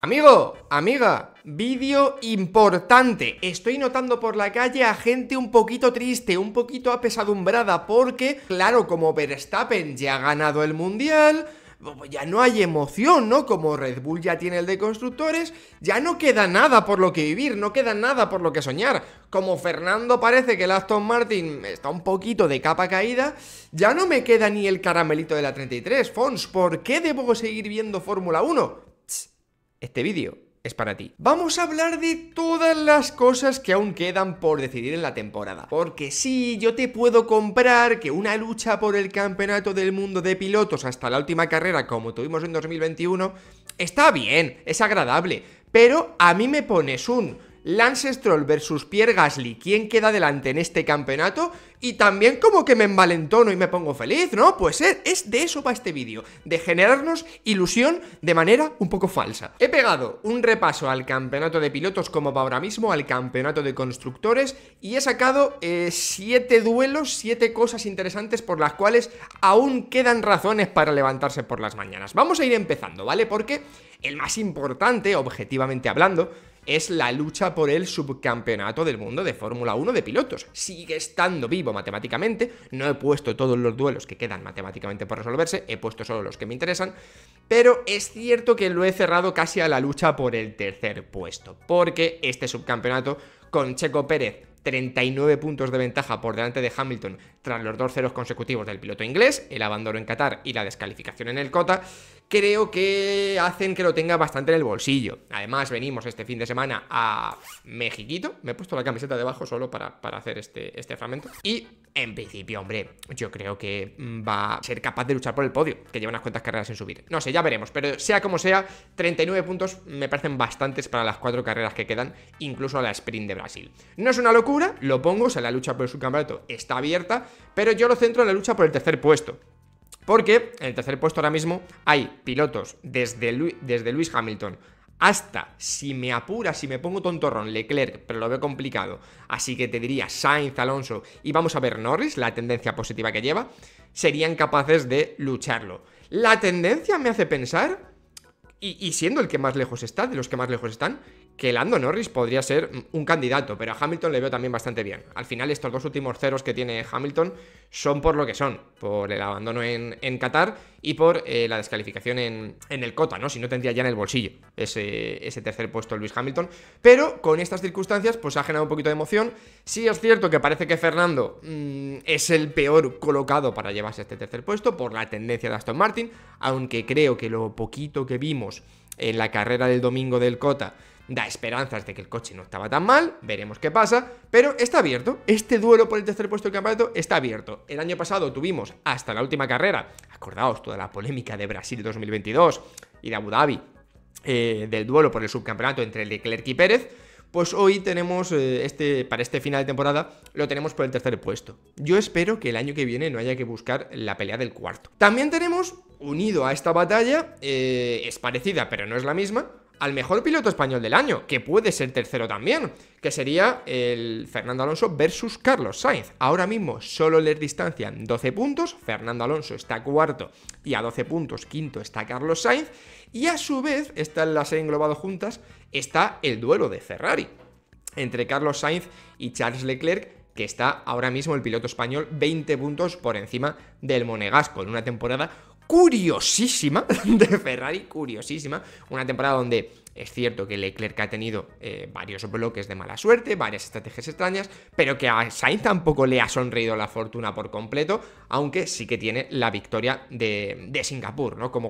Amigo, amiga, vídeo importante. Estoy notando por la calle a gente un poquito triste, un poquito apesadumbrada, porque, claro, como Verstappen ya ha ganado el Mundial, ya no hay emoción, ¿no? Como Red Bull ya tiene el de constructores, ya no queda nada por lo que vivir, no queda nada por lo que soñar. Como Fernando parece que el Aston Martin está un poquito de capa caída, ya no me queda ni el caramelito de la 33. Fons, ¿por qué debo seguir viendo Fórmula 1? Este vídeo es para ti. Vamos a hablar de todas las cosas que aún quedan por decidir en la temporada. Porque sí, yo te puedo comprar que una lucha por el campeonato del mundo de pilotos hasta la última carrera, como tuvimos en 2021, está bien, es agradable. Pero a mí me pones un Lance Stroll versus Pierre Gasly, ¿quién queda delante en este campeonato? Y también como que me envalentono y me pongo feliz, ¿no? Pues es de eso para este vídeo, de generarnos ilusión de manera un poco falsa. He pegado un repaso al campeonato de pilotos, como va ahora mismo, al campeonato de constructores, y he sacado 7 duelos, 7 cosas interesantes por las cuales aún quedan razones para levantarse por las mañanas. Vamos a ir empezando, ¿vale? Porque el más importante, objetivamente hablando, es la lucha por el subcampeonato del mundo de Fórmula 1 de pilotos. Sigue estando vivo matemáticamente. No he puesto todos los duelos que quedan matemáticamente por resolverse, he puesto solo los que me interesan, pero es cierto que lo he cerrado casi a la lucha por el tercer puesto, porque este subcampeonato, con Checo Pérez 39 puntos de ventaja por delante de Hamilton tras los 2 ceros consecutivos del piloto inglés, el abandono en Qatar y la descalificación en el Cota, creo que hacen que lo tenga bastante en el bolsillo. Además, venimos este fin de semana a Mexiquito. Me he puesto la camiseta debajo solo para hacer este fragmento. Y en principio, hombre, yo creo que va a ser capaz de luchar por el podio, que lleva unas cuantas carreras sin subir. No sé, ya veremos, pero sea como sea, 39 puntos me parecen bastantes para las 4 carreras que quedan, incluso a la sprint de Brasil. No es una locura, lo pongo, o sea, la lucha por el subcampeonato está abierta, pero yo lo centro en la lucha por el tercer puesto. Porque en el tercer puesto ahora mismo hay pilotos desde Lewis Hamilton hasta, si me apura, si me pongo tontorrón, Leclerc, pero lo veo complicado. Así que te diría Sainz, Alonso y vamos a ver Norris, la tendencia positiva que lleva, serían capaces de lucharlo. La tendencia me hace pensar, y siendo el que más lejos está, de los que más lejos están, que Lando Norris podría ser un candidato, pero a Hamilton le veo también bastante bien. Al final, estos 2 últimos ceros que tiene Hamilton son por lo que son, por el abandono en Qatar y por la descalificación en el Cota, ¿no? Si no, tendría ya en el bolsillo ese tercer puesto Lewis Hamilton. Pero con estas circunstancias, pues ha generado un poquito de emoción. Sí es cierto que parece que Fernando es el peor colocado para llevarse este tercer puesto por la tendencia de Aston Martin, aunque creo que lo poquito que vimos en la carrera del domingo del Cota da esperanzas de que el coche no estaba tan mal. Veremos qué pasa, pero está abierto. Este duelo por el tercer puesto del campeonato está abierto. El año pasado tuvimos hasta la última carrera, acordaos toda la polémica de Brasil 2022 y de Abu Dhabi, del duelo por el subcampeonato entre Leclerc y Pérez. Pues hoy tenemos, para este final de temporada, lo tenemos por el tercer puesto. Yo espero que el año que viene no haya que buscar la pelea del cuarto. También tenemos, unido a esta batalla, es parecida pero no es la misma, al mejor piloto español del año, que puede ser tercero también, que sería el Fernando Alonso versus Carlos Sainz. Ahora mismo solo les distancian 12 puntos, Fernando Alonso está cuarto y a 12 puntos quinto está Carlos Sainz, y a su vez, están las he englobado juntas, está el duelo de Ferrari entre Carlos Sainz y Charles Leclerc, que está ahora mismo el piloto español 20 puntos por encima del monegasco, en una temporada curiosísima de Ferrari, curiosísima, una temporada donde es cierto que Leclerc ha tenido varios bloques de mala suerte, varias estrategias extrañas, pero que a Sainz tampoco le ha sonreído la fortuna por completo, aunque sí que tiene la victoria de Singapur, ¿no? Como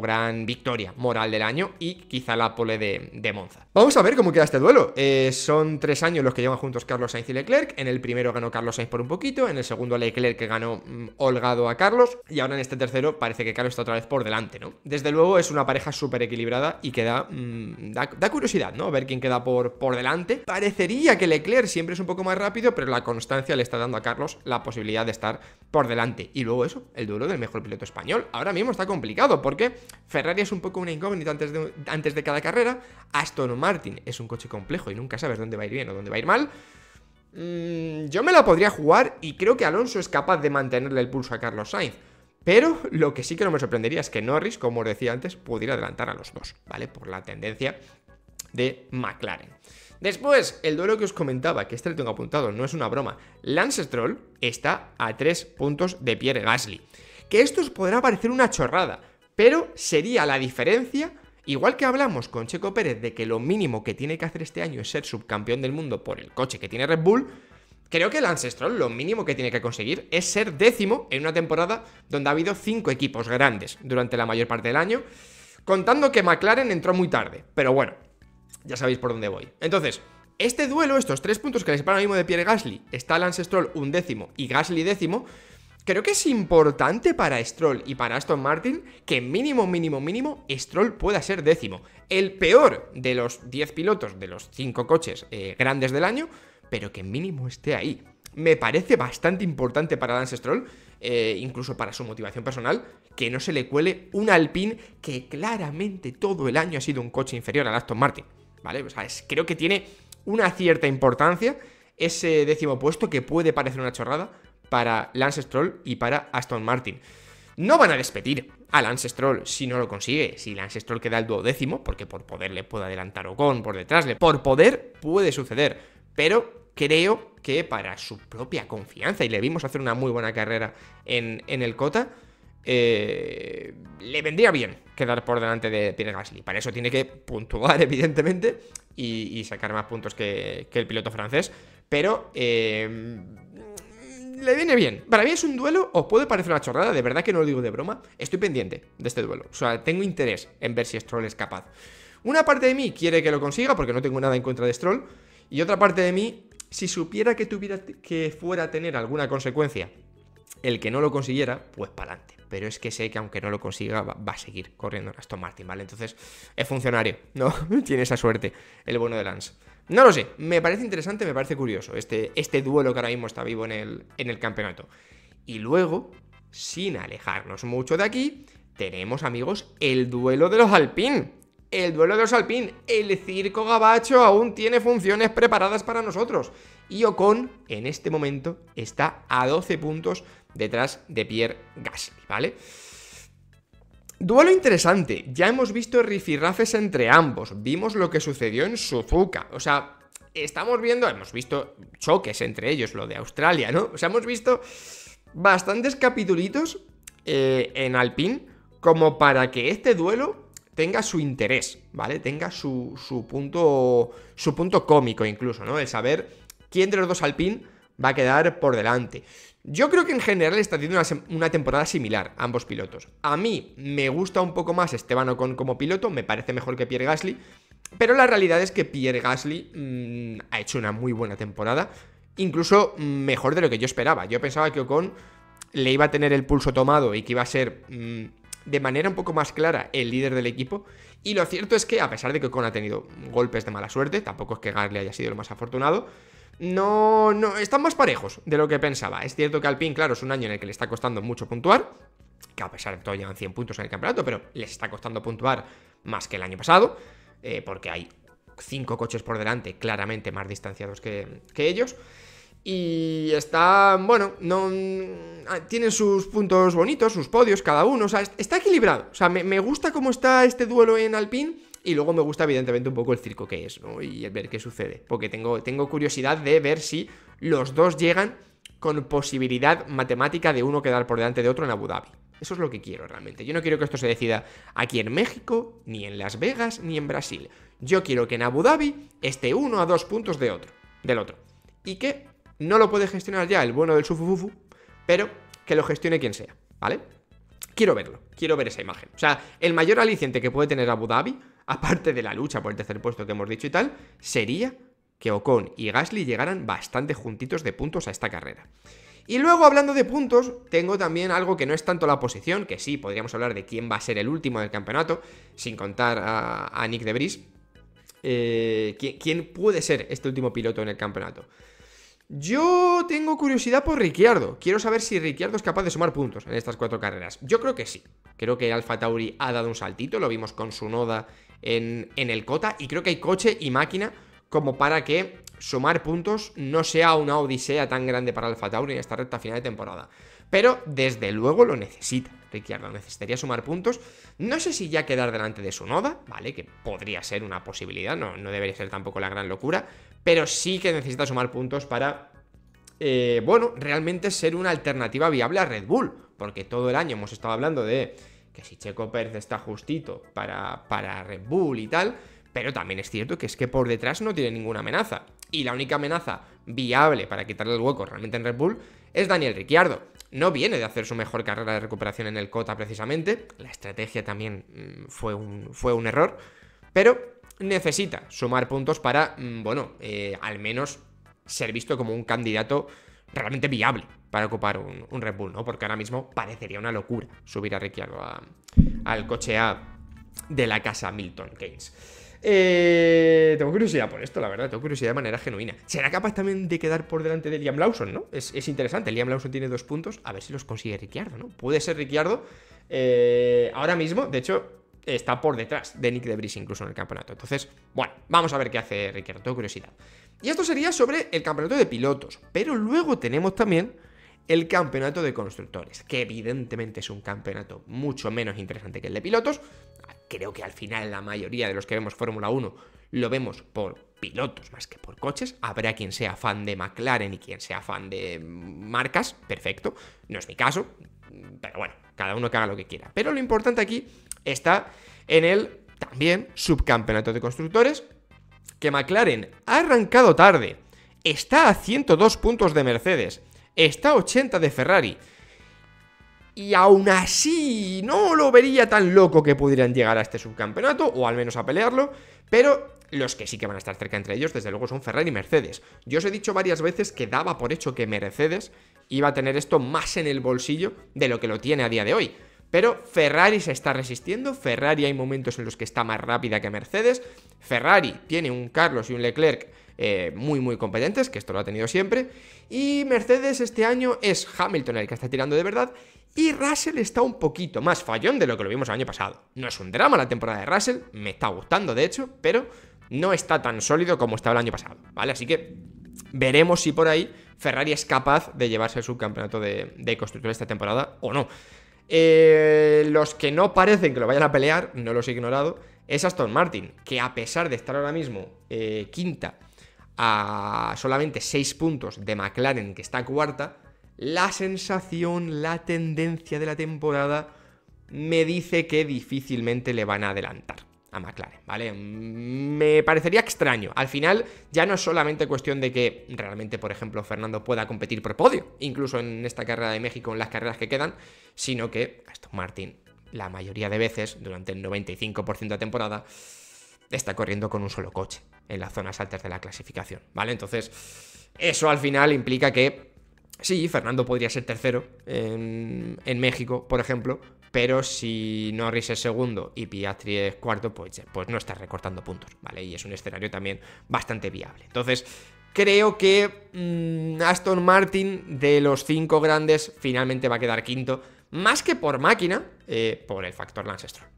gran victoria moral del año, y quizá la pole de Monza. Vamos a ver cómo queda este duelo. Son 3 años los que llevan juntos Carlos Sainz y Leclerc. En el primero ganó Carlos Sainz por un poquito, en el segundo Leclerc, que ganó holgado a Carlos, y ahora en este tercero parece que Carlos está otra vez por delante, ¿no? Desde luego es una pareja súper equilibrada y que da curiosidad, ¿no? Ver quién queda por delante. Parecería que Leclerc siempre es un poco más rápido, pero la constancia le está dando a Carlos la posibilidad de estar por delante. Y luego eso, el duelo del mejor piloto español. Ahora mismo está complicado porque Ferrari es un poco una incógnita antes de cada carrera. Aston Martin es un coche complejo y nunca sabes dónde va a ir bien o dónde va a ir mal. Yo me la podría jugar y creo que Alonso es capaz de mantenerle el pulso a Carlos Sainz. Pero lo que sí que no me sorprendería es que Norris, como os decía antes, pudiera adelantar a los dos, ¿vale? Por la tendencia de McLaren. Después, el duelo que os comentaba, que este lo tengo apuntado, no es una broma. Lance Stroll está a 3 puntos de Pierre Gasly. Que esto os podrá parecer una chorrada, pero sería la diferencia. Igual que hablamos con Checo Pérez de que lo mínimo que tiene que hacer este año es ser subcampeón del mundo por el coche que tiene Red Bull, creo que Lance Stroll lo mínimo que tiene que conseguir es ser décimo en una temporada donde ha habido 5 equipos grandes durante la mayor parte del año, contando que McLaren entró muy tarde, pero bueno, ya sabéis por dónde voy. Entonces, este duelo, estos 3 puntos que le separan ahora mismo de Pierre Gasly, está Lance Stroll un décimo y Gasly décimo, creo que es importante para Stroll y para Aston Martin que mínimo, Stroll pueda ser décimo. El peor de los 10 pilotos, de los 5 coches grandes del año, pero que mínimo esté ahí. Me parece bastante importante para Lance Stroll, incluso para su motivación personal, que no se le cuele un Alpine que claramente todo el año ha sido un coche inferior al Aston Martin, ¿vale? O sea, creo que tiene una cierta importancia ese décimo puesto, que puede parecer una chorrada, para Lance Stroll y para Aston Martin. No van a despedir a Lance Stroll si no lo consigue. Si Lance Stroll queda el duodécimo, porque por poder le puede adelantar Ocon, por detrás, por poder puede suceder. Pero creo que para su propia confianza, y le vimos hacer una muy buena carrera en el Cota, le vendría bien quedar por delante de Pierre Gasly. Para eso tiene que puntuar, evidentemente, y sacar más puntos que el piloto francés. Pero le viene bien. Para mí es un duelo, os puede parecer una chorrada, de verdad que no lo digo de broma. Estoy pendiente de este duelo, o sea, tengo interés en ver si Stroll es capaz. Una parte de mí quiere que lo consiga, porque no tengo nada en contra de Stroll. Y otra parte de mí, si supiera que fuera a tener alguna consecuencia el que no lo consiguiera, pues para adelante. Pero es que sé que aunque no lo consiga, va a seguir corriendo en Aston Martin, ¿vale? Entonces, es funcionario, ¿no? Tiene esa suerte el bueno de Lance. No lo sé, me parece interesante, me parece curioso este duelo que ahora mismo está vivo en el campeonato. Y luego, sin alejarnos mucho de aquí, tenemos, amigos, el duelo de los Alpine. El duelo de los Alpine, el circo gabacho aún tiene funciones preparadas para nosotros. Y Ocon, en este momento, está a 12 puntos detrás de Pierre Gasly, ¿vale? Duelo interesante, ya hemos visto rifirrafes entre ambos, vimos lo que sucedió en Suzuka, o sea, hemos visto choques entre ellos, lo de Australia, ¿no? O sea, hemos visto bastantes capitulitos en Alpine como para que este duelo tenga su interés, ¿vale? Tenga su punto cómico incluso, ¿no? El saber quién de los dos Alpine va a quedar por delante. Yo creo que en general está teniendo una temporada similar a ambos pilotos. A mí me gusta un poco más Esteban Ocon como piloto, me parece mejor que Pierre Gasly, pero la realidad es que Pierre Gasly ha hecho una muy buena temporada, incluso mejor de lo que yo esperaba. Yo pensaba que Ocon le iba a tener el pulso tomado y que iba a ser de manera un poco más clara el líder del equipo, y lo cierto es que a pesar de que Ocon ha tenido golpes de mala suerte, tampoco es que Gasly haya sido el más afortunado. No, están más parejos de lo que pensaba. Es cierto que Alpine, claro, es un año en el que le está costando mucho puntuar, que a pesar de todo llevan 100 puntos en el campeonato, pero les está costando puntuar más que el año pasado, porque hay 5 coches por delante claramente más distanciados que ellos. Y están, bueno, tienen sus puntos bonitos, sus podios cada uno, o sea, está equilibrado. O sea, me gusta cómo está este duelo en Alpine. Y luego me gusta evidentemente un poco el circo que es, ¿no? Y ver qué sucede, porque tengo curiosidad de ver si los dos llegan con posibilidad matemática de uno quedar por delante de otro en Abu Dhabi. Eso es lo que quiero realmente. Yo no quiero que esto se decida aquí en México, ni en Las Vegas, ni en Brasil. Yo quiero que en Abu Dhabi esté uno a 2 puntos del otro. Y que no lo puede gestionar ya el bueno del sufufufu, pero que lo gestione quien sea, ¿vale? Quiero verlo, quiero ver esa imagen. O sea, el mayor aliciente que puede tener Abu Dhabi, aparte de la lucha por el tercer puesto que hemos dicho y tal, sería que Ocon y Gasly llegaran bastante juntitos de puntos a esta carrera. Y luego, hablando de puntos, tengo también algo que no es tanto la posición, que sí, podríamos hablar de quién va a ser el último del campeonato, sin contar a Nick de Vries, quién puede ser este último piloto en el campeonato. Yo tengo curiosidad por Ricciardo. Quiero saber si Ricciardo es capaz de sumar puntos en estas 4 carreras. Yo creo que sí. Creo que AlphaTauri ha dado un saltito. Lo vimos con Tsunoda en el Cota. Y creo que hay coche y máquina como para que sumar puntos no sea una odisea tan grande para AlphaTauri en esta recta final de temporada. pero desde luego lo necesita. Ricciardo necesitaría sumar puntos, no sé si ya quedar delante de Tsunoda, ¿vale? Que podría ser una posibilidad, no debería ser tampoco la gran locura, pero sí que necesita sumar puntos para, bueno, realmente ser una alternativa viable a Red Bull, porque todo el año hemos estado hablando de que si Checo Pérez está justito para Red Bull y tal, pero también es cierto que es que por detrás no tiene ninguna amenaza, y la única amenaza viable para quitarle el hueco realmente en Red Bull es Daniel Ricciardo. No viene de hacer su mejor carrera de recuperación en el Cota precisamente, la estrategia también fue un error, pero necesita sumar puntos para, bueno, al menos ser visto como un candidato realmente viable para ocupar un Red Bull, ¿no? Porque ahora mismo parecería una locura subir a Ricciardo al coche A de la casa Milton Keynes. Tengo curiosidad por esto, la verdad, tengo curiosidad de manera genuina. ¿Será capaz también de quedar por delante de Liam Lawson, no? Es interesante, Liam Lawson tiene 2 puntos, a ver si los consigue Ricciardo, ¿no? Puede ser Ricciardo, ahora mismo, de hecho, está por detrás de Nick de Vries incluso en el campeonato. Entonces, bueno, vamos a ver qué hace Ricciardo, tengo curiosidad. Y esto sería sobre el campeonato de pilotos, pero luego tenemos también el campeonato de constructores, que evidentemente es un campeonato mucho menos interesante que el de pilotos. Creo que al final la mayoría de los que vemos Fórmula 1 lo vemos por pilotos más que por coches. Habrá quien sea fan de McLaren y quien sea fan de marcas, perfecto. No es mi caso, pero bueno, cada uno que haga lo que quiera. Pero lo importante aquí está en el también subcampeonato de constructores, que McLaren ha arrancado tarde, está a 102 puntos de Mercedes, está a 80 de Ferrari. Y aún así no lo vería tan loco que pudieran llegar a este subcampeonato, o al menos a pelearlo, pero los que sí que van a estar cerca entre ellos, desde luego, son Ferrari y Mercedes. Yo os he dicho varias veces que daba por hecho que Mercedes iba a tener esto más en el bolsillo de lo que lo tiene a día de hoy. Pero Ferrari se está resistiendo, Ferrari hay momentos en los que está más rápida que Mercedes, Ferrari tiene un Carlos y un Leclerc muy competentes, que esto lo ha tenido siempre, y Mercedes este año es Hamilton el que está tirando de verdad, y Russell está un poquito más fallón de lo que lo vimos el año pasado. No es un drama la temporada de Russell, me está gustando de hecho, pero no está tan sólido como estaba el año pasado, ¿vale? Así que veremos si por ahí Ferrari es capaz de llevarse el subcampeonato de constructores esta temporada o no. Los que no parecen que lo vayan a pelear, no los he ignorado, es Aston Martin, que a pesar de estar ahora mismo quinta a solamente 6 puntos de McLaren, que está cuarta, la sensación, la tendencia de la temporada me dice que difícilmente le van a adelantar a McLaren, ¿vale? Me parecería extraño. Al final ya no es solamente cuestión de que realmente, por ejemplo, Fernando pueda competir por podio, incluso en esta carrera de México, en las carreras que quedan, sino que Aston Martin, la mayoría de veces, durante el 95% de la temporada, está corriendo con un solo coche en las zonas altas de la clasificación, ¿vale? Entonces, eso al final implica que sí, Fernando podría ser tercero en México, por ejemplo, pero si Norris es segundo y Piastri es cuarto, pues no está recortando puntos, ¿vale? Y es un escenario también bastante viable. Entonces, creo que Aston Martin, de los 5 grandes, finalmente va a quedar quinto, más que por máquina, por el factor Lance Stroll.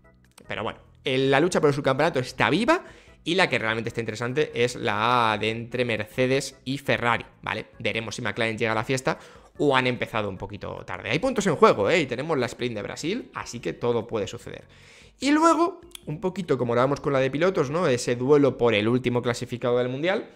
Pero bueno, la lucha por el subcampeonato está viva, y la que realmente está interesante es la de entre Mercedes y Ferrari, ¿vale? Veremos si McLaren llega a la fiesta o han empezado un poquito tarde. Hay puntos en juego, ¿eh? Y tenemos la sprint de Brasil, así que todo puede suceder. Y luego, un poquito como hablábamos con la de pilotos, ¿no? Ese duelo por el último clasificado del Mundial,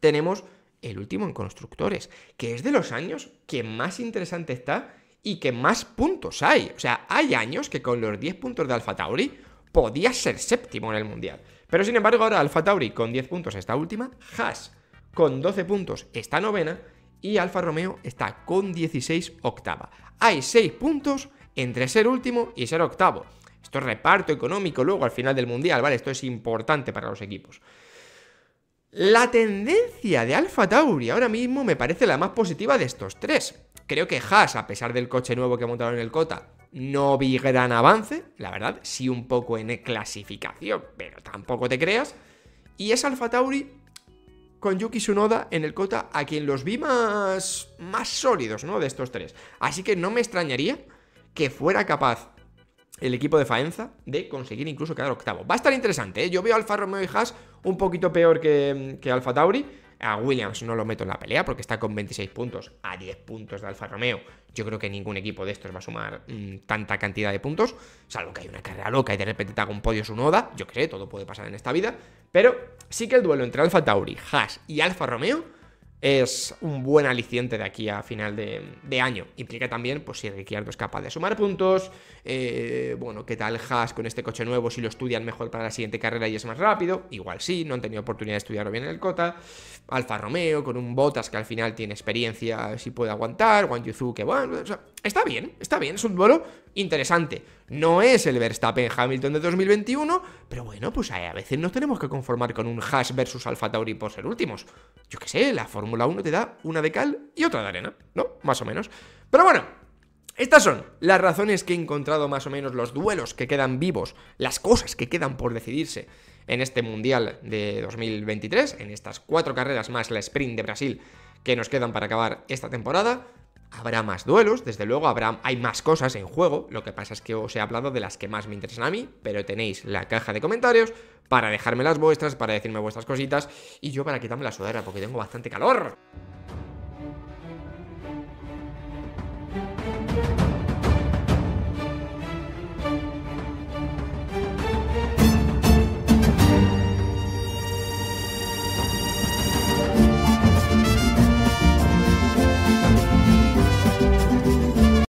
tenemos el último en constructores, que es de los años que más interesante está y que más puntos hay. O sea, hay años que con los 10 puntos de AlphaTauri podía ser séptimo en el Mundial. Pero sin embargo ahora AlphaTauri con 10 puntos está última, Haas con 12 puntos está novena y Alfa Romeo está con 16 octava. Hay 6 puntos entre ser último y ser octavo. Esto es reparto económico luego al final del Mundial, ¿vale? Esto es importante para los equipos. La tendencia de AlphaTauri ahora mismo me parece la más positiva de estos tres. Creo que Haas, a pesar del coche nuevo que montaron en el Cota, no vi gran avance, la verdad, sí un poco en clasificación, pero tampoco te creas. Y es AlphaTauri con Yuki Tsunoda en el Cota a quien los vi más sólidos, ¿no? De estos tres. Así que no me extrañaría que fuera capaz el equipo de Faenza de conseguir incluso quedar octavo. Va a estar interesante, ¿eh? Yo veo a Alfa Romeo y Haas un poquito peor que AlphaTauri. A Williams no lo meto en la pelea porque está con 26 puntos a 10 puntos de Alfa Romeo. Yo creo que ningún equipo de estos va a sumar tanta cantidad de puntos, salvo que hay una carrera loca y de repente te haga un podio Tsunoda. Yo qué sé, todo puede pasar en esta vida. Pero sí que el duelo entre AlphaTauri, Haas y Alfa Romeo es un buen aliciente de aquí a final de año. Implica también, pues, si Ricciardo es capaz de sumar puntos, bueno, qué tal Haas con este coche nuevo, si lo estudian mejor para la siguiente carrera y es más rápido, igual sí, no han tenido oportunidad de estudiarlo bien en el Cota. Alfa Romeo con un Bottas que al final tiene experiencia, si puede aguantar, Wang Yuzu que bueno, o sea, está bien, es un duelo interesante. No es el Verstappen Hamilton de 2021, pero bueno, pues a veces nos tenemos que conformar con un Haas versus AlphaTauri por ser últimos. Yo qué sé, la Fórmula 1 te da una de cal y otra de arena, ¿no? Más o menos. Pero bueno, estas son las razones que he encontrado más o menos, los duelos que quedan vivos, las cosas que quedan por decidirse en este Mundial de 2023, en estas 4 carreras más la sprint de Brasil que nos quedan para acabar esta temporada. Habrá más duelos, desde luego, hay más cosas en juego, lo que pasa es que os he hablado de las que más me interesan a mí, pero tenéis la caja de comentarios para dejarme las vuestras, para decirme vuestras cositas y yo para quitarme la sudadera porque tengo bastante calor.